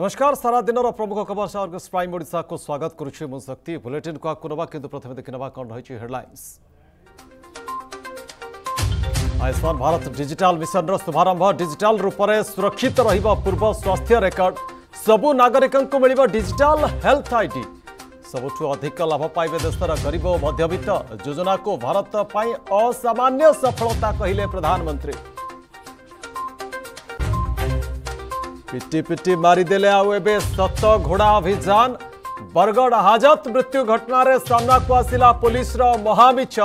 नमस्कार सारा दिन प्रमुख खबर आर्गस प्राइम ओडिशा को स्वागत करुच्ची मुशक्ति बुलेटिन को आगे ना कि प्रथम देखि ना कौन रही headlines. Ayushman Bharat digital mission शुभारंभ डिजिटाल रूप से सुरक्षित पूर्व स्वास्थ्य रेकर्ड सबु नागरिक को मिल डिजिटाल हेल्थ आईडी सबुठ अधिक लाभ पाइबे देशर गरीब और मध्यवित्त योजना को भारत पाई असामान्य सफलता कहिले प्रधानमंत्री। पिटी पिटी मारिदेले आउ एबे सत घोड़ा अभियान बरगड़ हाजत मृत्यु घटन सामना को आसिला पुलिस महामिछ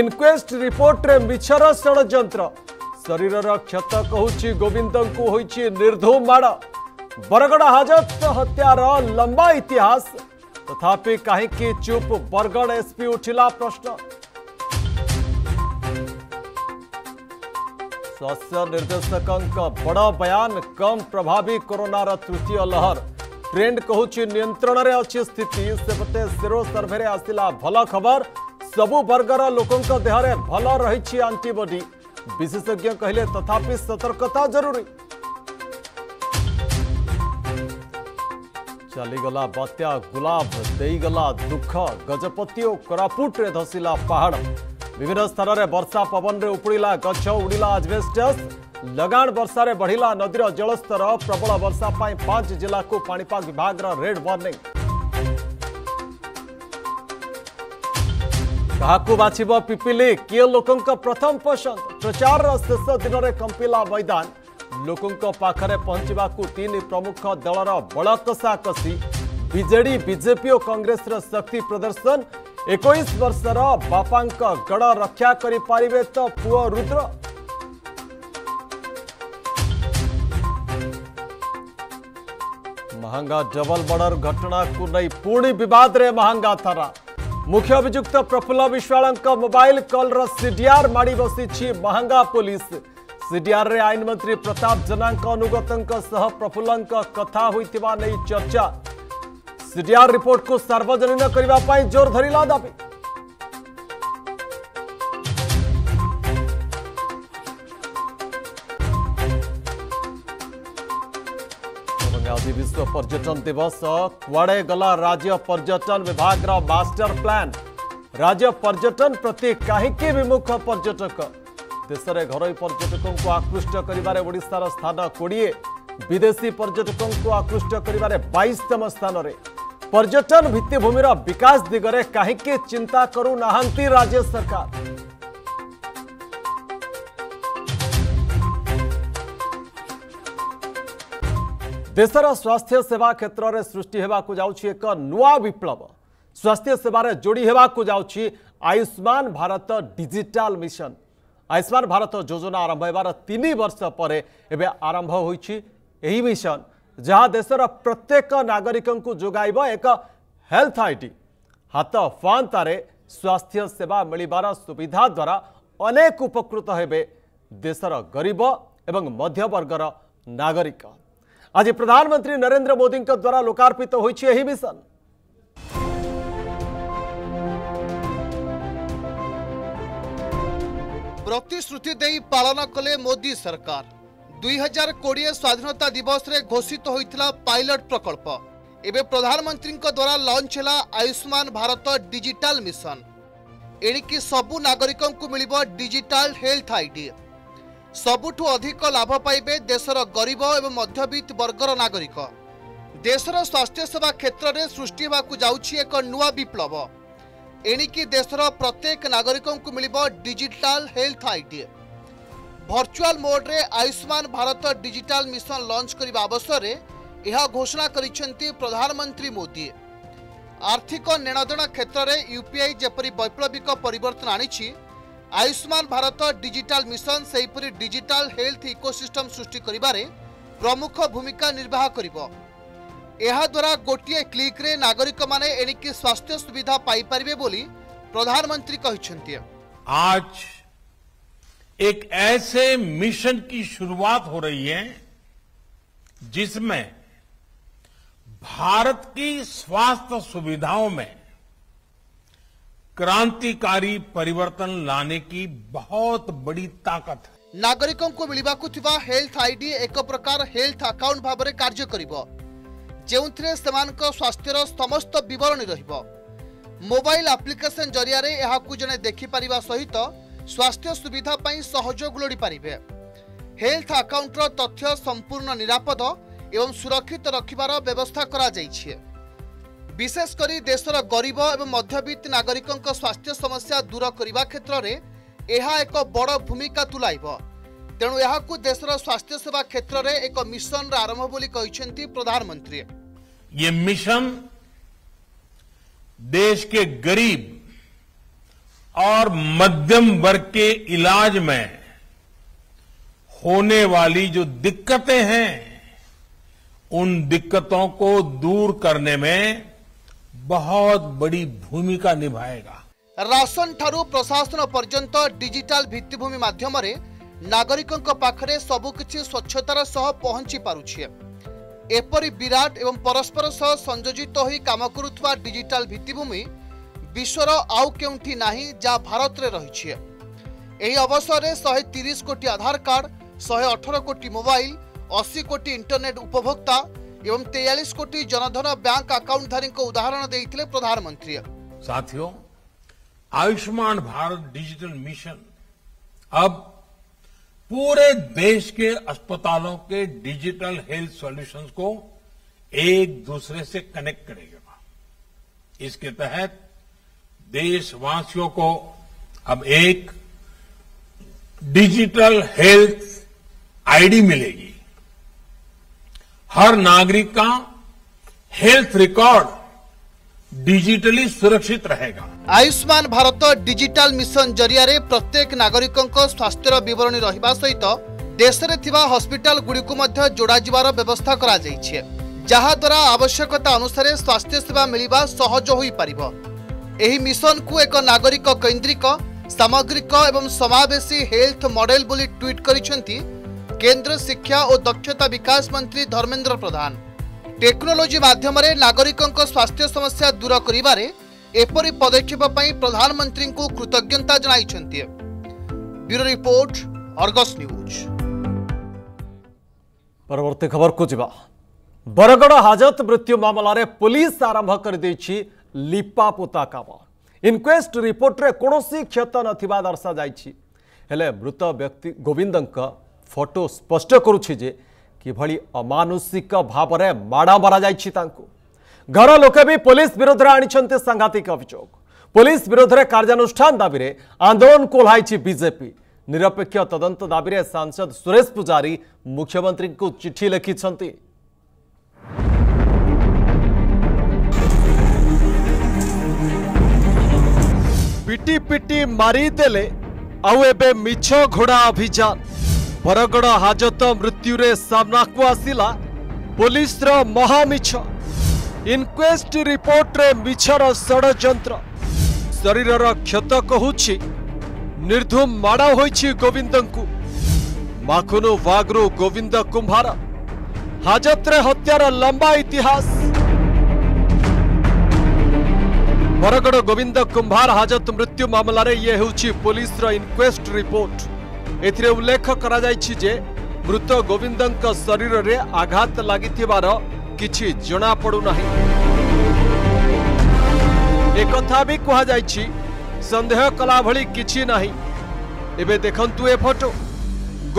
इनक्वेस्ट रिपोर्ट रे मिछर षडयंत्र शरीर क्षत कहूची गोविंद को होईची निर्धूम माड़ बरगड़ हाजत हत्यार लंबा इतिहास तथापि कहीं चुप बरगड़ एसपी उठिला प्रश्न। स्वास्थ्य निर्देशक बड़ बयान कम प्रभावी कोरोनार तृतीय लहर ट्रेंड कहूची नियंत्रण रे अच्छी स्थिति सेपटे सेरो सर्भे आसिला भल खबर सबु वर्गर लोकों देहरे भल रही एंटीबॉडी विशेषज्ञ कहले तथापि सतर्कता जरूरी। चलीगला बात्या गुलाब देगला दुख गजपति और कोरापुट रे धसिला पहाड़ विभिन्न स्थान में वर्षा पवन रे उपड़िला गछ उड़िला एस्बेस्टस लगाण वर्षा रे बढ़िला नदीर जलस्तर प्रबल वर्षा पाई 5 जिला को पानीपाग विभाग रा रेड वार्निंग। काकू बाछिबो पिपिली किए लोकंक प्रथम पसंद प्रचार शेष दिन में कंपिला मैदान लोकंक पाखरे पहुंचवा को तीन प्रमुख दलर बड़ कसाकसी बीजेडी बीजेपी और कांग्रेस शक्ति प्रदर्शन 21 वर्षर बापा गड़ रक्षा करें तो पुओ रुद्र। महंगा डबल मर्डर घटना को नहीं पूर्ण विवाद रे महंगा थाना मुख्य अभियुक्त प्रफुल्ल विश्वाल मोबाइल कॉल रा सीडीआर माड़ी बसी महंगा पुलिस सीडीआर रे आईन मंत्री प्रताप जेना अनुगत प्रफुल्ल कथा होइतिबा नै चर्चा सीडीआर रिपोर्ट को सार्वजनिक करिबा पई जोर धरिला दाबी। आज विश्व पर्यटन दिवस कुआड़े गला राज्य पर्यटन विभाग रा मास्टर प्लान राज्य पर्यटन प्रति कहीं विमुख पर्यटक देश में घर पर्यटकों को आकृष्ट करिबारे ओडिशा रा स्थान 20 विदेशी पर्यटकों को आकृष्ट करिबारे 22तम स्थान रे पर्यटन भित्तिभूमि रा विकास दिगरे कहीं चिंता करू नाहंती राज्य सरकार। देशर स्वास्थ्य सेवा क्षेत्र में सृष्टि होगा जाऊँगी एक नुआ विप्लव स्वास्थ्य सेवार जोड़ी होगा जाऊँगी आयुष्मान भारत डिजिटाल मिशन आयुष्मान भारत योजना आरंभ होबार 3 वर्ष पर एबे आरंभ होई मिशन जहाँ देशर प्रत्येक नागरिक को जोगाइब एक हेल्थ आईडी हाथ फांतारे स्वास्थ्य सेवा मिलबार सुविधा द्वारा अनेक उपकृत हेबे देशर गरीब एवं मध्यवर्गर नागरिक। आज प्रधानमंत्री नरेंद्र मोदी द्वारा लोकार्पित तो होई मिशन प्रतिश्रुति दे पालन कले मोदी सरकार 2020 स्वाधीनता दिवस रे घोषित तो होइतला पायलट प्रकल्प एबे प्रधानमंत्री द्वारा लॉन्च होला आयुष्मान भारत डिजिटल मिशन एणिकी सबु नागरिकों को मिलिबो डिजिटल हेल्थ आईडी सबुठु अधिक लाभ पाइबे देशर गरीब एवं मध्यवित्त वर्गर नागरिक देशर स्वास्थ्य सेवा क्षेत्र में सृष्टि होगा जाऊँगी एक नुआ विप्लव एणिकी देशर प्रत्येक नागरिकों को मिल डिजिटाल हेल्थ आईडी भर्चुआल मोड्रे Ayushman Bharat digital mission launch करने अवसर में यह घोषणा करिसेंति प्रधानमंत्री मोदी। आर्थिक नेणदेण क्षेत्र में यूपीआई जेपरी वैप्लविक परिवर्तन आनी आयुष्मान भारत डिजिटाल मिशन सेहिपरि डिजिटाल हेल्थ इकोसिस्टम सृष्टि करिबारे प्रमुख भूमिका निर्वाह करिबो। एहा द्वारा गोटिए क्लिक रे नागरिक माने एनिके स्वास्थ्य सुविधा पाई परिबे बोली प्रधानमंत्री कहिसेंति। आज एक ऐसे मिशन की शुरुआत हो रही है जिसमें भारत की स्वास्थ्य सुविधाओं में क्रांतिकारी परिवर्तन लाने की बहुत बड़ी ताकत है। नागरिकों को मिलवाक हेल्थ आईडी एक प्रकार हेल्थ अकाउंट भाव कार्य करिबो जो स्वास्थ्यर समस्त बरणी रोबाइल आप्लिकेसन जरिया जड़े देखिपार सहित स्वास्थ्य सुविधा सहयोग लोड़ी पारे। हेल्थ अकाउंटर तथ्य संपूर्ण निरापद एवं सुरक्षित रखिबार व्यवस्था करा जाइछे। विशेष करी देशर गरीब एवं मध्यवित्त नागरिकों स्वास्थ्य समस्या दूर करने क्षेत्र में यह एक बड़ भूमिका तुलाइब। तेणु यहाकू देशर स्वास्थ्य सेवा क्षेत्र में एक मिशन आरंभ बोली कहिसेंती प्रधानमंत्री। ये मिशन देश के गरीब और मध्यम वर्ग के इलाज में होने वाली जो दिक्कतें हैं उन दिक्कतों को दूर करने में बहुत बड़ी भूमिका निभाएगा। राशन ठारू प्रशासन पर्यंत डिजिटल भित्तिभूमि माध्यम रे नागरिकों के पाखरे सबुकिछि स्वच्छतार सह पहुंची पारुछि। एपरि विराट एवं परस्पर सह संयोजित होई काम करुवा डिजिटल भित्तिभूमि विश्वर आउ केउंठी नाही जा भारत रे रहिछि। एही अवसर रे 130 कोटी आधार कार्ड, 118 कोटी मोबाइल, 80 कोटी इंटरनेट उपभोक्ता एवं 43 कोटी जनधन बैंक अकाउंटधारी को उदाहरण देते प्रधानमंत्री। साथियों, आयुष्मान भारत डिजिटल मिशन अब पूरे देश के अस्पतालों के डिजिटल हेल्थ सॉल्यूशंस को एक दूसरे से कनेक्ट करेगा। इसके तहत देशवासियों को अब एक डिजिटल हेल्थ आईडी मिलेगी। हर नागरिक का हेल्थ रिकॉर्ड डिजिटली सुरक्षित रहेगा। आयुष्मान भारत डिजिटल मिशन जरिया रे प्रत्येक नागरिकों को स्वास्थ्य बरणी रहिबा सहित देश रे थिबा हॉस्पिटल गुड़िकु मध्य जोड़ा जिवार व्यवस्था करा जाइछे, जहा द्वारा आवश्यकता अनुसार स्वास्थ्य सेवा मिलवा सहज होई परिबो। एही मिशन को एक नागरिक केंद्रिक, सामग्रिक एवं समावेशी हेल्थ मॉडल बोली ट्वीट करिसेंती केंद्र शिक्षा और दक्षता विकास मंत्री धर्मेंद्र प्रधान। टेक्नोलोजी माध्यम रे नागरिकों को स्वास्थ्य समस्या दूर करिबारे एपरि पदक्षेप पई प्रधानमंत्री को कृतज्ञता जनाइछन्ती। Bureau report, Argus news. परवर्ती खबर को जिबा। बरगड़ हाजत मृत्यु मामला रे पुलिस आरंभ कर दैछि लिपापोता काम। इनक्वेस्ट रिपोर्ट रे कोनोसी क्षत नथिबा दर्शा जाइछि, हेले मृत व्यक्ति गोविंदनका फोटो स्पष्ट करुछि जे किभली अमानुषिक भाव में माड़ा मरा जाइछि। तांको घर लोके भी पुलिस विरोध रे आनिछन्ते सांघातिक अभियोग। पुलिस विरोध रे कार्यानुष्ठान दाबी रे आंदोलन कोल्हाइछि बीजेपी। निरपेक्ष तदंत दाबी रे सांसद सुरेश पुजारी मुख्यमंत्री को चिट्ठी लिखिछन्ते। पिटी पिटी मारी देले आउ एबे मिछ घोड़ा अभियान। बरगड़ हाजत मृत्यु रे सामना को आसिला पुलिस रो महामिछ। इनक्वेस्ट रिपोर्ट रे मिछर षडयंत्र। शरीर रो क्षत कहूछि निर्धुम माड़ा होइछि गोविंदंकु। माखुनु वागरु गोविंद कुंभार हाजत रे हत्यार लंबा इतिहास। बरगड़ गोविंद कुंभार हाजत मृत्यु मामला रे ये होछि पुलिस रो इनक्वेस्ट रिपोर्ट। एथिरे उल्लेख करा जाइछि जे मृत गोविंदंक शरीर रे आघात लागिथिबार किछि जना पडु नाही। एक कथा भी कहा जाइछि संदेह कला भली किछि नाही। एबे देखंतु ए फोटो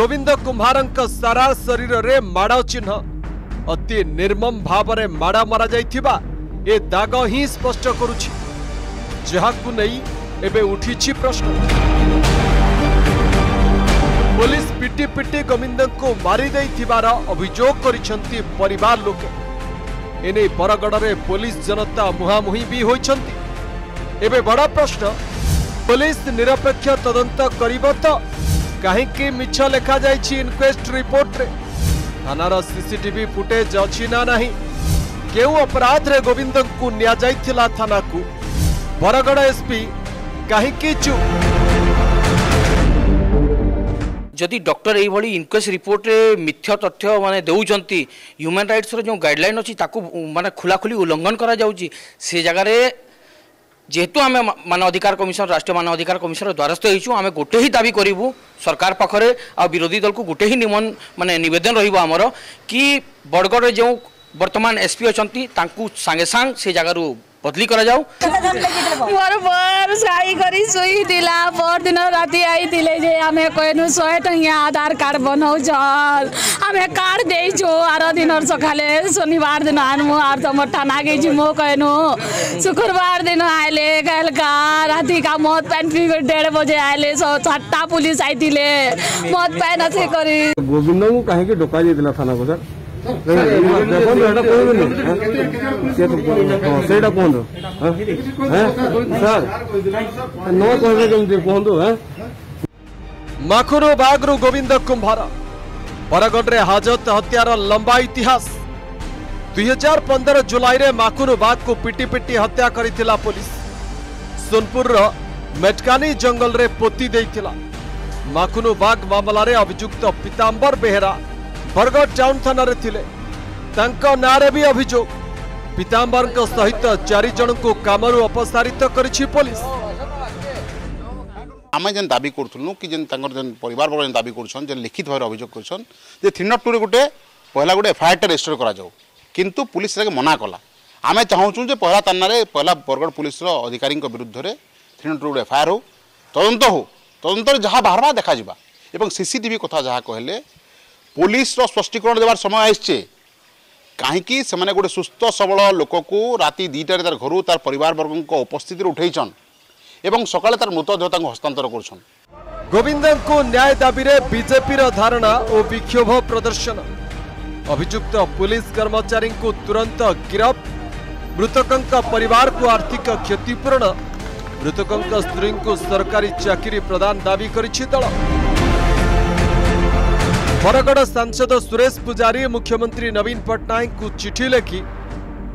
गोविंद कुंभारंक सारा शरीर रे माड़ा चिन्ह। अति निर्मम भाव रे माड़ा मारा जाइथिबा ए दाग ही स्पष्ट करूछि, जहाकु नै एबे उठिछि प्रश्न। पुलिस पिटी पिटी गोविंद को मारी देइथिबार अभियोग करिसेंती परिवार लोके। एने बरगड़ रे पुलिस जनता मुहामुही भी होइसेंती। एबे बड़ा प्रश्न पुलिस निरपेक्ष तदंत करिब त काहेकि मिछ लेखा जाइछि इनक्वेस्ट रिपोर्ट रे। थानार सीसीटीवी फुटेज अछि ना नाही, केउ अपराध रे गोविंद को न्या जाइथिला थाना को। बरगड़ एसपी काहेकि चुप। जदि डॉक्टर ये इनक्वेस्ट रिपोर्ट में मिथ्या तथ्य माने देउचंती ह्यूमन राइट्स रो जो गाइडलाइन अछि ताकू माने खुलाखुली उल्लंघन करा जाउची। से जगह रे जेहेतु आम मानवाधिकार कमिशन, राष्ट्रीय मानवाधिकार कमिशन द्वारस्थ होइछु, आम गोटे ही दाबी करूँ सरकार पाखरे आ विरोधी दल को गोटे ही निमन माने निवेदन रहिबो हमरो कि बड़गड़ रे जो बर्तमान एसपी अच्छी सांगे सांग से जगार बदली करा जाऊ। मोर बर साई करी सुई दिला पर दिन राती आई दिले जे हमें कहनु 100 टंगिया आधार कार्ड बनाऊ जल हमें कार्ड दे जो आरो दिन सकाले शनिवार दिन आनमु आर त मोटा नागे जिमो कहनु शुक्रवार दिन आले गल का राती का मौत पैन पी 1:30 बजे आले सो छट्टा पुलिस आई दिले मौत पैन असे करी गोविंद को काहे के डोका दे दिला थाना को सर माखुरु बागरु गोविंद कुंभार बरगढ़ हाजत हत्यार लंबा इतिहास 2015 जुलाई रे माखुरु बाग को पिटी पिटी हत्या करिथिला पुलिस। सोनपुर मेटकानी जंगल रे पोती देइथिला। माखुरु बाग मामला रे अभियुक्त पीताम्बर बेहरा बरगढ़ टाउन थाना रे थिले। तंका नारे भी अभियोग पीताम्बर सहित 4 जन को कामरू अपसारित करिछि पुलिस। आम जेन दाबी करथुनु कि जेन तंकर जेन परिवार बरो जेन दाबी करछन जे लिखित भाव अभियोग करछन जे 302 रे गुटे पहला गुटे एफआईआर रजिस्टर करा जाऊ किंतु पुलिस रे मना कला। आमे चाहौछु जे पहला थाना रे पहला बरगढ़ पुलिस रो अधिकारी को विरुद्ध रे 302 रे एफआईआर हो तदंत जहा बाहरमा देखा जिबा एवं सीसीटीवी कथा जहा कहले पुलिस रो स्पष्टीकरण देवार समय आइछे काहेकि सेमाने गोटे सुस्थ सबल लोक को राति 2टार तार घर तार परिवार वर्ग को उपस्थिति उठेछन एवं सकाले तार मृतदेहता हस्तांतर करछन। गोविंद को न्याय दाबी रे बीजेपी रो धारणा और विक्षोभ प्रदर्शन। अभियुक्त पुलिस कर्मचारी को तुरंत गिरफ्त। मृतकंका परिवार को आर्थिक क्षतिपूरण। मृतकंका स्त्री को सरकारी चाकरी प्रदान दाबी करिछि दल। बरगढ़ सांसद सुरेश पुजारी मुख्यमंत्री नवीन पट्टनायक को चिठी लिखि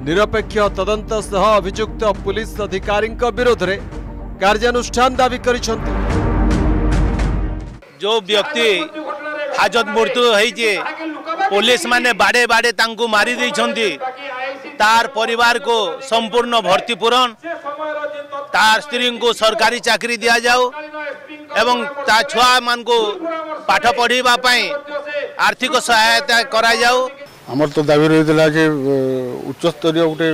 निरपेक्ष तदंत सह अभियुक्त पुलिस अधिकारी विरोध में कार्यानुष्ठान दावी करिसंति। जो व्यक्ति हाजत मृत्यु होइजे पुलिस माने बाड़े बाड़े तांको मारी दैछंती तार परिवार को संपूर्ण भर्तीपूरण तार स्त्री को सरकारी चाकरी दिया जाओ एवं ता छुआ मान को पाठ पढ़ा आर्थिक सहायता करा जाओ। हमर तो दावी रही जे उच्च स्तरीय गोटे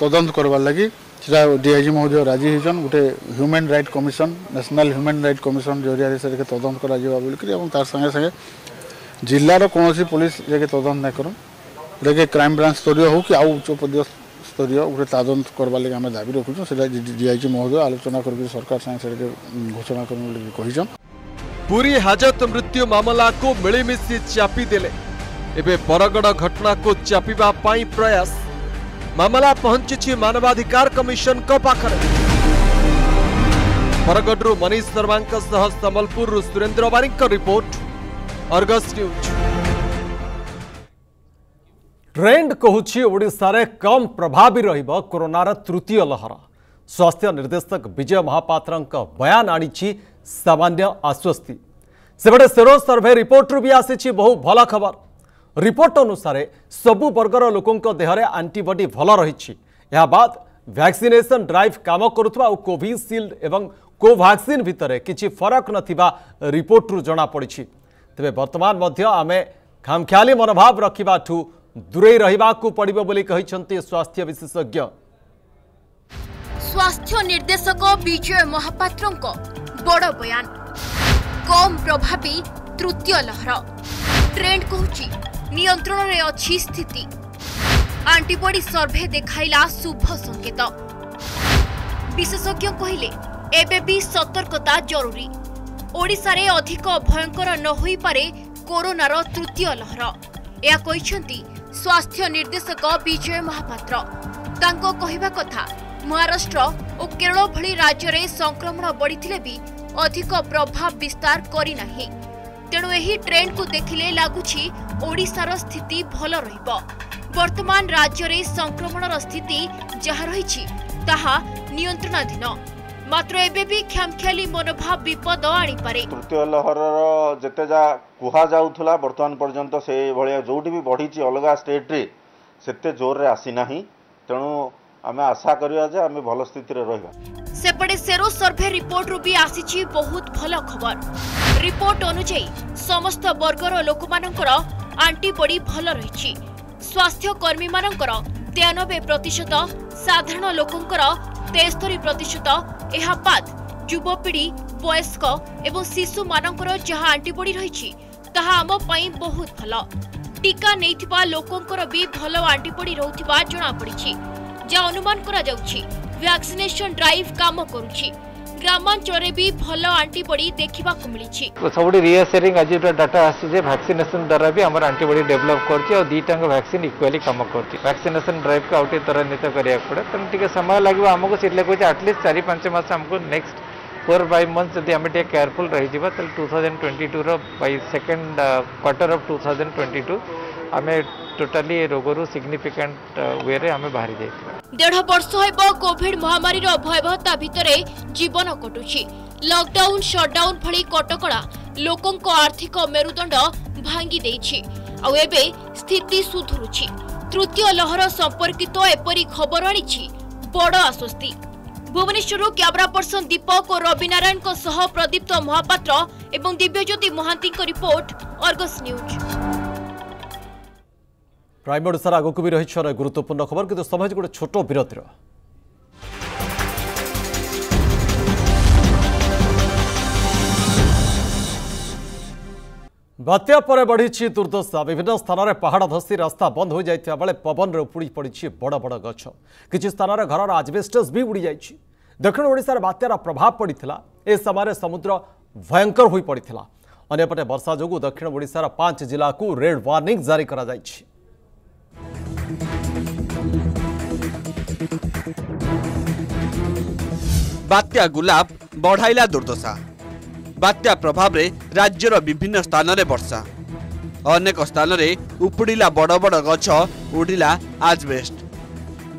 तदंत करवार लगी डीआईजी महोदय राजी होइछन गोटे human right commission national human right commission जरिया से तदंत करा जावा बोलकरी तार संगे संगे जिल्लार कौन पुलिस जे तदंत ना कर लेके क्राइम ब्रांच स्तरीय हो कि आउ उच्च पद स्तरीय गोटे तदंत करवा लगे आम दावी रखुचुँ। डीआईजी महोदय आलोचना करके सरकार संगे घोषणा कर पूरी हाजत मृत्यु मामला को मिलमिशी चापी देले। एबे बरगढ़ घटना को चापीबा पाई प्रयास। मामला पहुंची मानवाधिकार कमिशन को पाखरे। बरगढ़ मनीष शर्मा सह Sambalpur Surendra Barik report Argus news. Trend कहूछि ओडिशा रे कम प्रभावी रहिबो कोरोनार तृतीय लहर। स्वास्थ्य निर्देशक विजय महापात्रक बयान आनी सामान्य आश्वस्ति। सेपटे सेरो सर्भे रिपोर्ट भी आसी बहु भल खबर। रिपोर्ट अनुसार सबु वर्गर लोकों देहरे आंटीबडी भल रही। बाद वैक्सीनेशन ड्राइव काम करुवा कोविशील्ड एवं कोवैक्सीन भितर किसी फरक नथिबा रिपोर्ट रु जना पड़ी। तेबे वर्तमान मध्य आमे खामख्याली मनोभाव रखिबा ठू दूरे रहिबाकू पड़िबो बोली कहिसंते स्वास्थ्य विशेषज्ञ। स्वास्थ्य निर्देशक विजय महापात्रको बड़ बयान कम प्रभावी तृतीय लहर। ट्रेंड कहूची नियंत्रण रे अछि स्थिति। एंटीबॉडी सर्वे देखाइला शुभ संकेत। विशेषज्ञ कहिले एबे भी सतर्कता जरूरी। ओडिसा रे अधिक भयंकर न होई पारे कोरोनार तृतीय लहर या कहिसंती स्वास्थ्य निर्देशक विजय महापात्र। तांको कहिबा कथा महाराष्ट्र और केरल भली राज्य रे संक्रमण बढ़िथिले भी अधिक प्रभाव विस्तार करी नाही। तेणु एही ट्रेंड को देखिले लागुछि ओडिसार स्थिति भल रहिबो। वर्तमान राज्य रे संक्रमणर स्थिति जहा रहिछि ताहा नियंत्रणाधीन। मात्र एबे भी खामख्याली मनोभाव विपद आनी पारे। तृतीय लहर जेते जा कुहा जाउथला वर्तमान पर्यंत से भलिया जोटी भी बढ़िछि अलगा स्टेट रे सेते जोर रे आसी नाही। तेणु आमे आशा करिया जे आमे भलो स्थिति रे रहिबा। सेपटे सेरो सर्वे रिपोर्ट रु भी आसीछि बहुत भलो खबर। रिपोर्ट अनुसार समस्त वर्गर लोकमानकर एंटीबॉडी भलो रहिछि। स्वास्थ्यकर्मी मानकर 93% साधारण लोकंकर 73% यह बाद युवपीढ़ी वयस्क एवं शिशु मानकर जहाँ आंटीबडी रही आमपाई बहुत भल टीका नहीं लोकंकर भी भल आंटीबडी रोकवा जनापड़ी जहाँ अनुमान वैक्सीनेशन ड्राइव काम करुच्ची ग्रामांचल में भी भल आंटीबडी देखा मिली सबुठ रिअसरिंग आज डाटा आसी वैक्सीनेशन द्वारा भी आम आंटीबडी डेवलप कर दीटा वैक्सीन इक्वाली कम कर वैक्सीनेशन ड्राइव को आउटे त्वरान्वित करा पड़े तेनाली टे समय लगे आमको से आटलिस्ट 4-5 मस आमको नेक्स्ट 4-5 मंथ्स यदि आम केयरफुल रही 2022 बै सेकेंड क्वार्टर ऑफ 2022 आम टोटाली रोगरू सिग्निफिकेंट वे रे आम बाहरी जाइए। 1.5 वर्ष हेबो कोविड महामारी रो भयभता भितरे जीवन कटुची लॉकडाउन शटडाउन भली कटकड़ा लोकों को आर्थिक मेरुदंड भांगी देछि आ एबे स्थिति सुधुरुची तृतीय लहर संपर्कित एपरी खबर आनी बड़ आश्वस्ति। भुवनेश्वर कैमरा पर्सन दीपक और रवि नारायण प्रदीप्त महापात्र एवं Dibyajyoti Mohanty report Argus news. Prime ओडिशार आगक भी रही गुरुत्वपूर्ण खबर किंतु समाज गोटे छोट विरतिर बात्या पर बढ़ी दुर्दशा विभिन्न स्थान में पहाड़ धसी रास्ता बंद हो जाता बेले पवन में उपुड़ी पड़ी बड़ बड़ गछ किसी स्थान घर आजबेस्टस भी उड़ी जाइए। दक्षिण ओडिशार बात्यार प्रभाव पड़ा ए समय समुद्र भयंकर हो पड़ा अंपटे वर्षा जो दक्षिण ओडिशार 5 जिला को रेड वार्निंग जारी करा जाइछि। बात्या गुलाब बढ़ाइला दुर्दशा बात्या प्रभाव रे राज्यर विभिन्न स्थान रे वर्षा अनेक स्थान रे उपुड़िला बड़ बड़ गछ उड़िला आजबेस्ट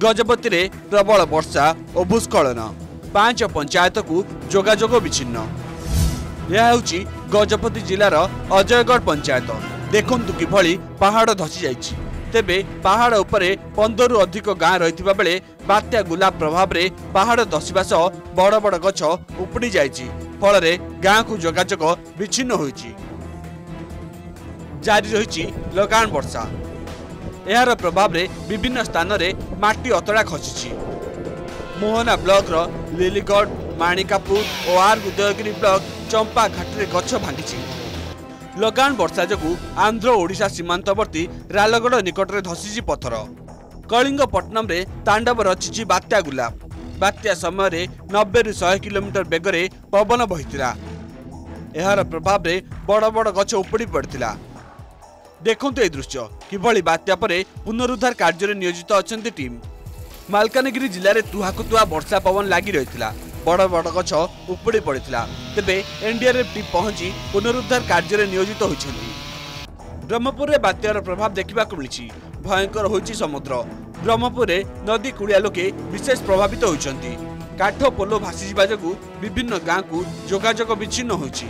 गजपति रे प्रबल वर्षा और भूस्खलन 5 पंचायत को जोगाजोग विच्छिन्न। यह होची गजपति जिलार अजयगढ़ पंचायत देखंतु किभली पहाड़ धसी जाइछि। तेबे पहाड़ उपरे 15 रु अधिक गाँ रही बेले बात्या गुलाब प्रभाव रे पहाड़ धसवा सह बड़ बड़ गछ उपड़ी जाइछि फल गाँ को जोगाजोग विच्छिन्न होइछि। जारी रही लगाण वर्षा यार प्रभाव रे विभिन्न स्थान रे माटी अतड़ा खसिछि। मोहना ब्लॉक रो लिलीगढ़ माणिकापुर और आर उदयगिरी ब्लॉक चंपा घाटी रे गछ भांगिछि। लगाण वर्षा जगू आंध्र ओडिशा सीमांतवर्ती रालगढ़ निकटरे धसीजी पथर कलिंगपट्टनम रे तांडव रचिछि बात्या गुलाब। बात्या समय रे 90 रु 100 किलोमीटर बेगरे पवन बहितिला एहार प्रभाव रे बड़ बड़ गछ उपड़ी पड़ितिला। देखंतु ए दृश्य किभली बात्या परे पुनरुद्धार कार्य रे नियोजित अछंती टीम। मालकानगिरी जिले में तुहाकुतुआ वर्षा पवन लगी रहितिला बड़ बड़ गछ उपड़ी पड़ता तेज एनडीआरएफ टीम पहुंची पुनरुद्धार कार्य नियोजित होती। ब्रह्मपुर में बात्यार प्रभाव देखा मिली भयंकर होती समुद्र ब्रह्मपुर में नदी कूड़िया लोके विशेष प्रभावित होती काठ पोल भासी जो विभिन्न गाँ को जोगाजोग विच्छिन्न होती।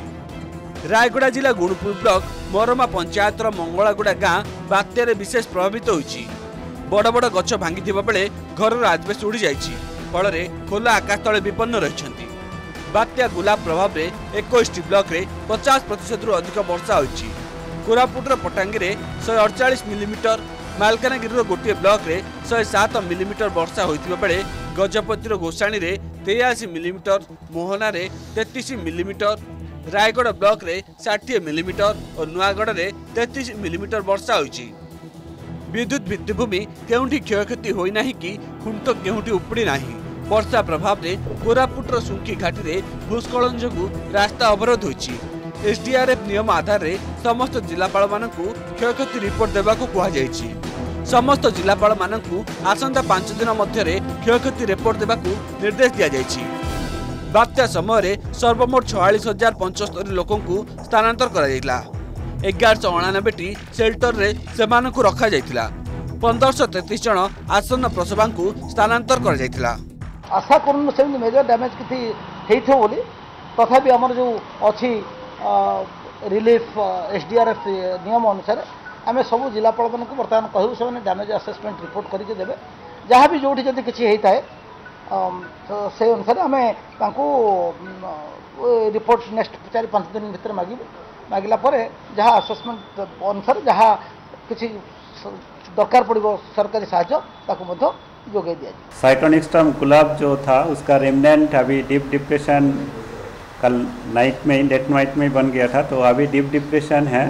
रायगढ़ जिला गुणपुर ब्लक मरमा पंचायतर मंगलागुड़ा गाँ बात्यार विशेष प्रभावित होती बड़ बड़ गछ भांगी बेले घर आजबेस्ट उड़ी जाइए फल खोला आकाश तले विपन्न रही। बात्या गुलाब प्रभाव में 21 ब्लक में 50% रु अधिक वर्षा होती कोरापुटर पटांगी में 148 मिलीमीटर मालकानगिरी गोटे ब्लक में 107 मिलीमीटर वर्षा होता बेले गजपतिर गोसाणी में 83 मिलीमीटर मोहना में 33 मिलीमीटर रायगढ़ ब्लक में 60 मिलीमीटर और नुआगढ़ में 33 मिलीमीटर वर्षा होती। विद्युत भित्तिभूमि केउंठी क्षयक्षति होना कि खुंट केउंठी उपड़ी नाही वर्षा प्रभाव रे कोरापुटर सुंकी घाटी रे भूस्खलन जोगु रास्ता अवरोध होइछि। एसडीआरएफ नियम आधार रे समस्त जिलापाल मानकु क्षयक्षति रिपोर्ट देबाकु कहा जाइछि। समस्त जिलापाल मानकु आसंता 5 दिन मध्यरे क्षयक्षति रिपोर्ट देबाकु निर्देश दिया जाइछि। बात्या समय रे सर्वमोट 46,075 लोकंकु स्थानांतर करा जाइला 1199टी सेल्टर रे सेमानकु रखा जाइतिला 1533 जन आसन्न प्रसवांकु स्थानांतर करा जाइतिला। आशा करूँ से मेजर डैमेज किसी होइथो बोली तथापि हमर जो अछि रिलीफ एसडीआरएफ नियम अनुसार आम सब जिलापाल मानकु वर्तमान कहू से डैमेज असेसमेंट रिपोर्ट करके देबे जहाँ भी जोठी जदि किछि हेताए से अनुसार आम तांकु रिपोर्ट नेक्स्ट 4-5 दिन भितर मागिबे मागिला पर जहाँ आसेसमेंट अनुसार जहाँ किसी दरकार पड़ो सरकारी साहाय्य जोगे दिया। साइक्लोनिक स्टॉर्म गुलाब जो था उसका रेमनेंट अभी डीप डिप्रेशन कल नाइट में लेट नाइट में बन गया था, तो अभी डीप डिप्रेशन है।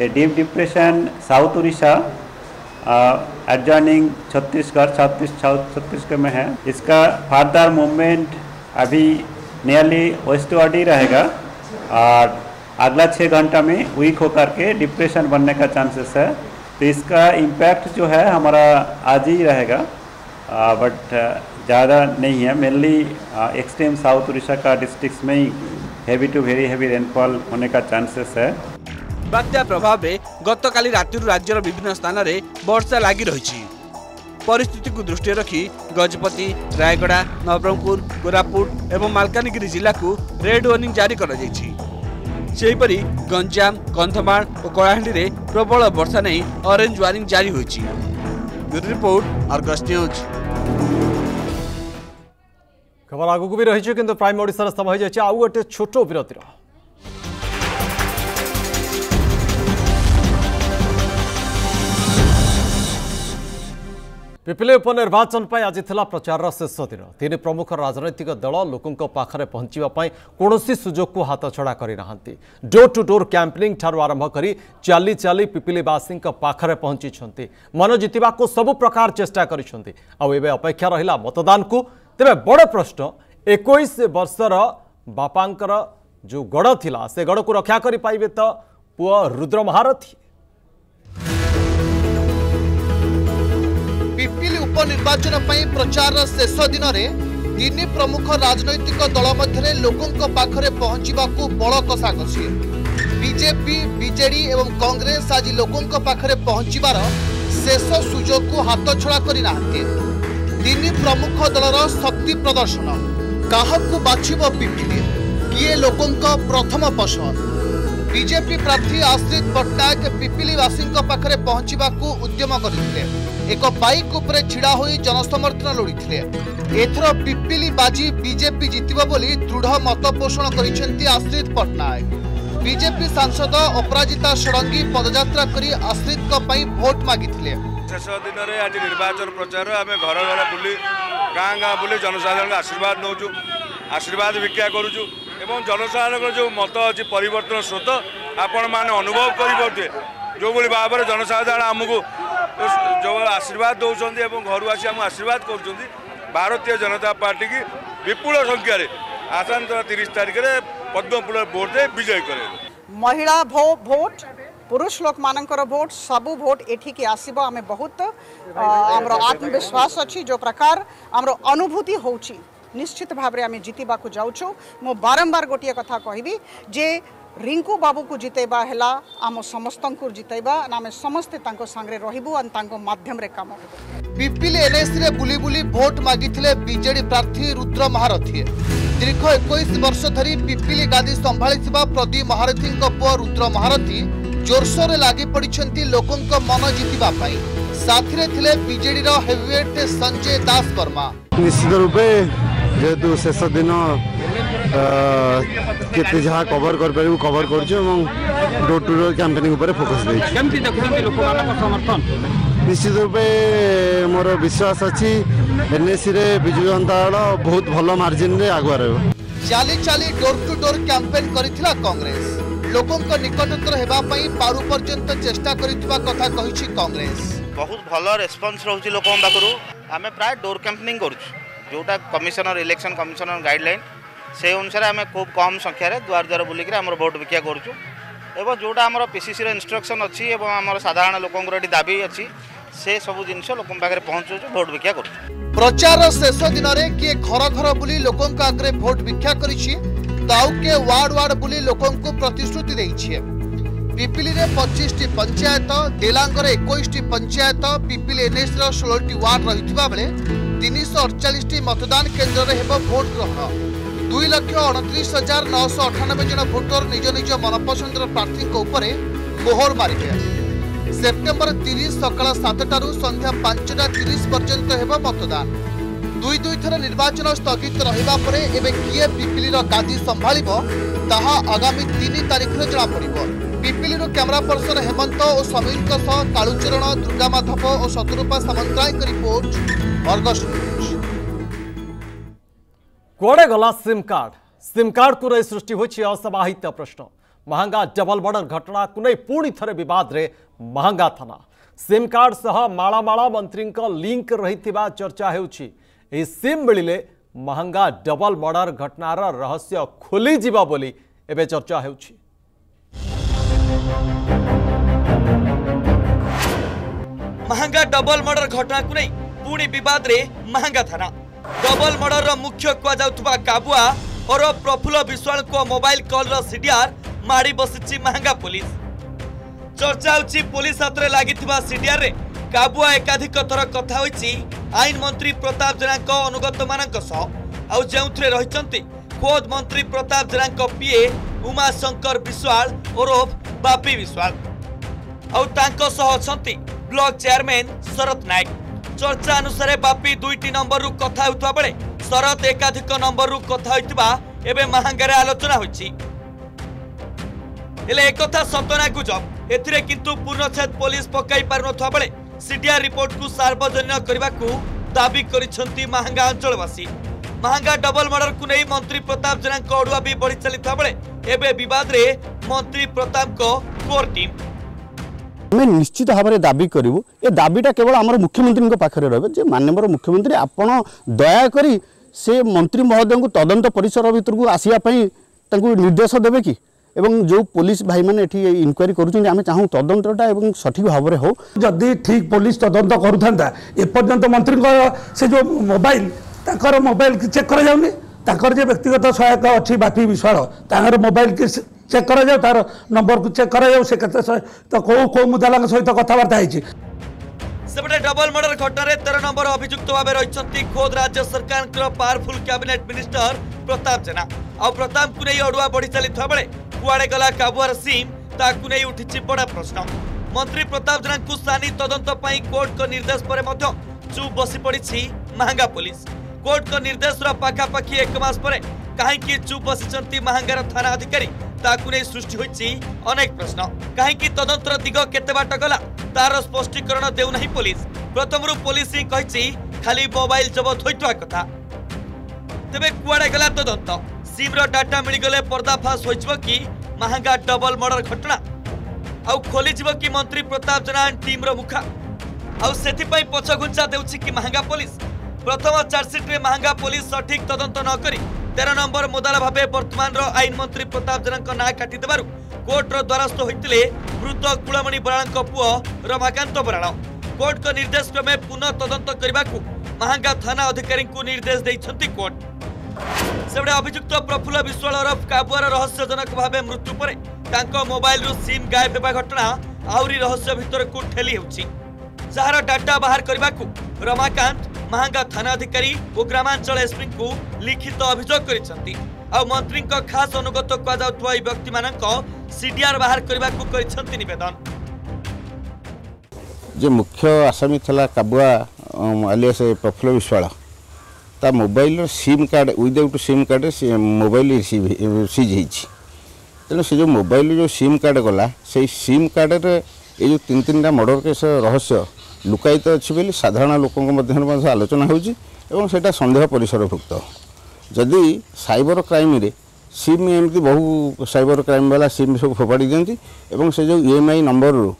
ये deep depression south Orissa adjoining Chhattisgarh Chhattisgarh में है। इसका फर्दर मूवमेंट अभी नियरली वेस्टवर्ड ही रहेगा और अगला 6 घंटा में वीक होकर के डिप्रेशन बनने का चांसेस है। तो इसका इम्पैक्ट जो है हमारा आज ही रहेगा बट ज़्यादा नहीं है। मेनली एक्सट्रीम साउथ उड़ीसा का डिस्ट्रिक्ट्स में ही heavy to very heavy rainfall होने का चांसेस है। बात्या प्रभाव में गतकाली रातिर राज्यर विभिन्न स्थान में वर्षा लगी रही। परिस्थिति को दृष्टि रखी गजपति रायगड़ा नवरंगपुर कोरापुट एवं मलकानगिरी जिला को रेड वार्निंग जारी कर सेहीपरी गंजाम कंधमाल और कलाहांडी रे प्रबल वर्षा नहीं ऑरेंज वार्निंग जारी होइछि। Bureau report Argus news. खबर आगु को भी रही कि प्राइम ओडिशा समय हो जाए आउ गोटे छोट विरतिर पिपिली उपनिर्वाचन पर आज था प्रचार शेष दिन। 3 प्रमुख राजनैतिक दल लोकों पाखे पहुंचापी कौन सुजोग को हाथ छड़ा करना डोर टू डोर कैंपेनिंग ठारू आरंभ कर चाली चाली पिपिलीवासी पाखे पहुंची मन जितवा को सबु प्रकार चेष्टा करेक्षा रहा मतदान को। तेरे बड़ प्रश्न 21 वर्षर बापांकर जो गड़ थिला से गड़ को रक्षा कर पाइबे तो पुआ रुद्र महारथी। पिपिली उपनिर्वाचन प्रचार शेष दिन में 3 प्रमुख राजनैतिक दल मध्य लोकों पाखे पहुंचाकू बल कषाकषि। बीजेपी बीजेडी एवं कांग्रेस आज लोकों पाखे पहुंचार शेष सुजोग को हाथ छड़ा करना। 3 प्रमुख दलर शक्ति प्रदर्शन काहकू बाछिब पिपिली किए लोकों प्रथम पसंद। बीजेपी प्रार्थी आश्रित पट्टनायक पिपिलीवासी पाखे पहुंचाकू उद्यम करते एक बाइक उपरे छिड़ा हो जनसमर्थन लोड़ी एथर पिपिली बाजी बीजेपी जीतबो बोली दृढ़ मत पोषण करिसेंती आश्रित पट्टनायक। बीजेपी सांसद अपराजिता षडंगी पदयात्रा करी आश्रित को पाई वोट मागिथिले। शेष दिन रे आज निर्वाचन प्रचार आमे घर घर बुली गाँ गाँ बुली जनसाधारण आशीर्वाद नौजु आशीर्वाद भिक्षा करूचु एवं जनसाधारण जो मत अच्छी परिवर्तन स्रोत आपण मैंने अनुभव करें जो भाव में जनसाधारण आमको जो आशीर्वाद दौरान एवं घर आसी आम आशीर्वाद कर भारतीय जनता पार्टी की विपुल संख्यार आसानता 30 तारीख में पद्मफूल भोट दे विजय करे। महिला भोट पुरुष लोक मान भोट सबू भोट एठिकी आसब आम बहुत आम आत्मविश्वास अच्छी जो प्रकार आम अनुभूति हो निश्चित भाव में आम जीतवा को जाऊँ। मो बारंबार गोटे कथा कहबी जे रिंकू बाबू को जितेबा हेला आम समस्त को जितेबा आम समस्ते सांगे रहबू माध्यम रे काम। पिपिली एनएससी रे बुली बुली भोट मागिथिले बीजेडी प्रार्थी रुद्र महारथी। दीर्घ 21 वर्ष धरी पिपिली गादी संभाळिथिबा प्रदीप महारथी पुओ रुद्र महारथी जोरसोर लागी पड़िछंती लोकों मन जितवा पाई। साथी थिले बीजेडी रो हेवीवेट संजय दास वर्मा। निश्चित रूपे जेहेतु शेष दिन केते जहाँ कवर कर पारू cover door to door campaigning ऊपर फोकस समर्थन निश्चित रूपे मोर विश्वास अच्छी एनएससी रे बिजु जनता दल बहुत भल मार्जिन रे आगुआ रहिबो। चाली चाली डोर टू डोर कैंपेन करिथिला कांग्रेस लोकों निकटतर हेबा पई पारू पर्यंत चेष्टा करितबा कथा कहिछि कांग्रेस। बहुत भल रेस्पॉन्स रहउछि लोकों बाकरू हमें प्राय डोर कैंपेनिंग करूछ जोटा कमिशनर इलेक्शन कमिशनर गाइडलाइन से अनुसार आम खूब कम संख्यार द्वार द्वार बुलिक भोट भिक्षा करूँ एवं जोटा आम पीसीसी इंस्ट्रक्शन अच्छी और आम साधारण लोकों दाबी अच्छी से सब जिन लोकों पाखे पहुँचू भोट भिक्षा करूँ। प्रचार शेष दिन में किए घर घर बुली लोकों आगे भोट भिक्षा करिछि तो आउ किए वार्ड वार्ड बुली लोकों प्रतिश्रुति देइछि। पिपिली में 25 पंचायत देलांग 21 पंचायत पिपिली एनएससी 16 वार्ड रही बेले 348 मतदान केन्द्र में हेब भोट ग्रहण। 2,29,998 जन भोटर निज निज मनपसंदर प्रार्थी उपरे मोहर मारे। सेप्टेम्बर 30 सकाल 7 संध्या 5:30 पर्यंत हेब मतदान। 2-2 थर निर्वाचन स्थगित रहा किए पिपिलीर गादी संभालिबो ताहा आगामी 3 तारिख जमापड़। पिपिली कैमरा पर्सन हेमंत और समीर कालुचरण दुर्गामाधव और शत्रुपा सामंतराय की रिपोर्ट अर्गस न्यूज। कड़े गला सिम कार्ड को नहीं सृष्टि होसमाहित प्रश्न। महंगा डबल मर्डर घटना को नहीं पुणी थे बद महंगा थाना सिम कार्ड सह माला मंत्री लिंक रही चर्चा हो। सिम मिले महंगा डबल मर्डर घटनार रहस्य खोली जीवा बोली एबे चर्चा हो। महंगा डबल मर्डर घटना को नहीं पुणी बद महंगा थाना डबल मर्डर मुख्य कहु काबुआ और प्रफुल्ल विश्वाल को मोबाइल कॉल सीडीआर माड़ी बसी महंगा पुलिस। चर्चा होची पुलिस हाथ में लगी सीडीआर रे काबुआ एकाधिक थर कथा होची आईन मंत्री प्रताप जेना अनुगत मान रही। खोद मंत्री प्रताप जेना पीए उमा शंकर विश्वाल ओरफ बापी विश्वाल आउ ब्लॉक चेयरमैन शरत नायक। चर्चा अनुसार बापी 2 नंबर रु कथा होता बेले शरत एकाधिक नंबर रु कथा होता एवं महंगार आलोचना होची। हेले एक सतना गुजब एथिरे किंतु पूर्णछेद पुलिस पकाई पार न था बेले सीडीआर रिपोर्ट को सार्वजनिक करने को दाबी करिसंती महंगा अंचलवासी। महंगा डबल मर्डर को नहीं मंत्री प्रताप जेना अड़ुआ भी बढ़ी चली था बेले एबे विवाद रे मंत्री प्रताप को कोर टीम मैं निश्चित भाव में दाबी करूँ। ये दाबीटा केवल आम मुख्यमंत्री पाखे रही। माननीय मुख्यमंत्री आपण दयाकोरी से मंत्री महोदय को तदंत परिसर भीतर को आसापी निर्देश देवे कि एवं जो पुलिस भाई मैंने इनक्वारी करें चाहूँ तदंतटा एवं सठिक भाव में हो। जदि ठीक पुलिस तदंत करूता एपर्यंत मंत्री से जो मोबाइल चेक कर जाऊनी जो व्यक्तिगत सहायक अच्छी बापी विश्वाल तांर मोबाइल की चेक कर जाओ तार नंबर को चेक कर जाओ से कौ मुद्दा सहित कथबार्ता होपटे। डबल मर्डर घटना 13 नंबर अभियुक्त भाव रही खोद राज्य सरकार powerful cabinet minister Pratap Jena. आ प्रताप को नहीं अड़ुआ बढ़ी चली था बेले कुआड़े गला काबुआर सिम ताकू नहीं उठी बड़ा प्रश्न। मंत्री प्रताप जेना को सानी तदंत कोर्ट का निर्देश पर चुप बसी पड़ी महंगा पुलिस। कोर्ट का निर्देश पाखापाखी 1 मास पर कहीं चुप बसी महंगार थाना अधिकारी ताकू नहीं सृष्टि होती अनेक प्रश्न। कहीं तदंतर दिग केते बाट गला तार स्पष्टीकरण देना पुलिस। प्रथम पुलिस ही कही खाली मोबाइल जबत होता कथा तेरे कुआड़े गला तदंत सिम्र डाटा मिलगले पर्दाफाश हो कि महंगा डबल मर्डर घटना आउ खोली कि मंत्री प्रताप जेना टीम मुखा आउ से पछघुंचा देउछि कि महंगा पुलिस। प्रथम चार्जसीट में महंगा पुलिस सठिक तदंत नक 13 नंबर मोदाल भाव बर्तमान आईन मंत्री प्रताप जेना ना काटिदेव कोर्टर द्वारस्थ होते मृत कुलमणि बराड़ पुओ रमाकांत बराड़। कोर्ट का निर्देश क्रमे पुनः तदंत करने को महंगा थाना अधिकारी निर्देश देइछंती कोर्ट। सेबड़े अभियुक्त प्रफुल्ल विश्वाल ओरफ काबुआर रहस्यजनक भाव मृत्यु पर मोबाइल रु सिम गायब होगा घटना आहरी रहस्य भितर को ठेली होर डाटा बाहर करने को रमाकांत महंगा थाना अधिकारी और ग्रामांचल एसपी को लिखित अभियोग कर मंत्री खास अनुगत कहु व्यक्ति मान सीडीआर बाहर करने को निवेदन। जे मुख्य आसामी था काबुआ आलियास प्रफुल्ल विश्वाल ता mobile SIM card without SIM card से मोबाइल सीज हो तेणु से जो मोबाइल जो सिम कार्ड गला से सिम कार्ड ये जो 3 मर्डर केस रहस्य लुकायित अच्छी बोली साधारण लोक आलोचना होटा सन्देह परिसरभुक्त। जदि साइबर क्राइम रे सिम एमती बहु साइबर क्राइम वाला सिम सब फोपाड़ी दिखती और से जो ईएमआई नंबर रु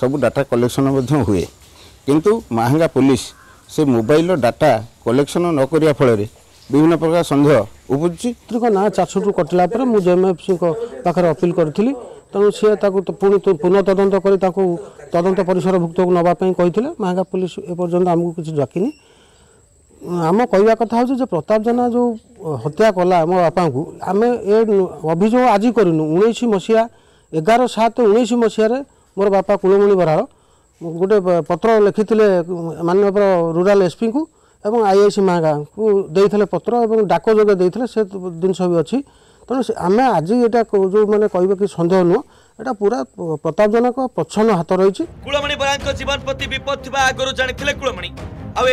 सब डाटा कलेक्शन हुए किंतु महंगा पुलिस से मोबाइल डाटा कलेक्शन न करिया फल विभिन्न प्रकार सन्देह उपुजी ना 400 कटिला जयमेफ सिंह पाखे अपील करी तेणु सी पुनः तदंत कर तदंत परिसरभुक्त को नापी कही महंगा पुलिस एपर्यंत आमको किसी डाकिनी आम कहवा कथा हो प्रताप जेना जो हत्या कला मो बापा को आम ए अभियोग आज करूँ 19 मसीहा 11/7/19 मोर बापा कुलमणि बराड़ गोटे पत्र लिखी माननीय रूराल एसपी को एवं आईआईसी महंगा को पत्र एवं डाक जगह देते से जिनस भी अच्छी तेणु आम आज यहाँ जो मैंने कह कि सन्देह नुह एटा पूरा प्रताप जेना प्रच्छन्न हाथ रही। कुलमणि बराड़ जीवन प्रति विपद थी आगुरी जानी कुलमणि आउ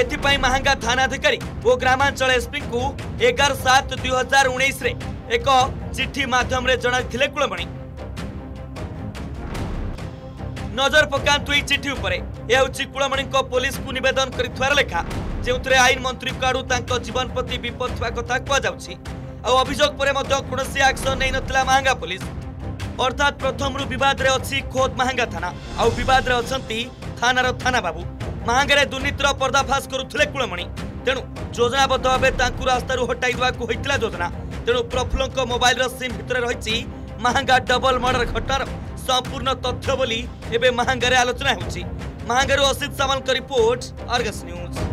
महंगा थाना अधिकारी और ग्रामांचल एसपी को 11/7/2019 एक चिठी मध्यम जनाई कूलमणि नजर पकातु यह चिठी कूलमणि पुलिस को निवेदन कर लेखा जो आईन मंत्री आड़ू जीवन प्रति विपद था कथा कहु अभियोग पर कौन एक्शन नहीं ना महांगा पुलिस अर्थात प्रथम रु बद अच्छी खोद महांगा थाना आदर अच्छा थानार थाना बाबू महांगार दुर्नीतिर पर्दाफाश करुले कूलमणि तेणु योजनाबद्ध भाव रास्तार हटाई देवाकूला योजना तेणु प्रफुल्ल मोबाइल सिम भितर रही महांगा डबल मर्डर घटनार संपूर्ण तथ्य बोली एवं महांगार आलोचना होगी। महांगारू Asit Samant report Argus news.